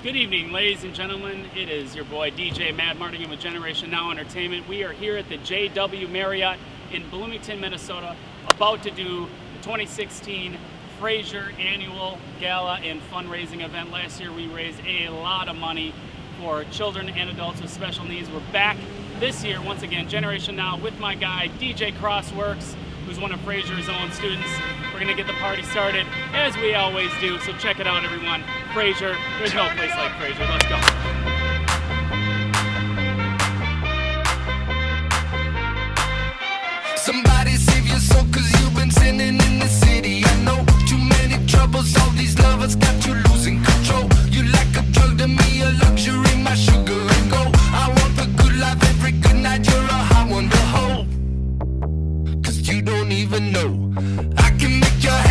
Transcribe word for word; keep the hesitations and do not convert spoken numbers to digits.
Good evening, ladies and gentlemen. It is your boy D J Mad Mardigan with Generation Now Entertainment. We are here at the J W Marriott in Bloomington, Minnesota, about to do the twenty sixteen Fraser Annual Gala and fundraising event. Last year we raised a lot of money for children and adults with special needs. We're back this year, once again, Generation Now, with my guy D J Crossworks, who's one of Fraser's own students. We're gonna get the party started, as we always do, so check it out, everyone. Fraser, there's no place like Fraser, let's go. Somebody save your soul, cause you've been sinning in the city. I know too many troubles, all these lovers got you losing control. You like a drug to me, a luxury, my sugar and gold. I want the good life every good night, you're a hot one to hold. Cause you don't even know I can make your